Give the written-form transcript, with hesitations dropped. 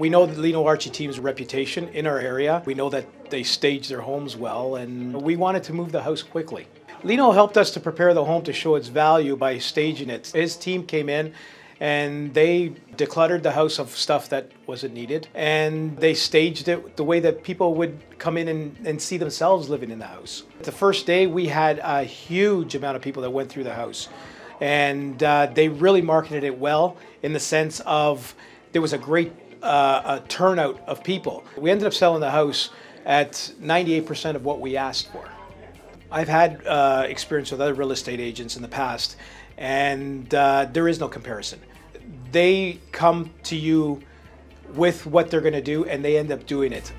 We know the Lino Arci team's reputation in our area. We know that they stage their homes well, and we wanted to move the house quickly. Lino helped us to prepare the home to show its value by staging it. His team came in and they decluttered the house of stuff that wasn't needed, and they staged it the way that people would come in and see themselves living in the house. The first day we had a huge amount of people that went through the house, and they really marketed it well in the sense of there was a great turnout of people. We ended up selling the house at 98% of what we asked for. I've had experience with other real estate agents in the past, and there is no comparison. They come to you with what they're going to do and they end up doing it.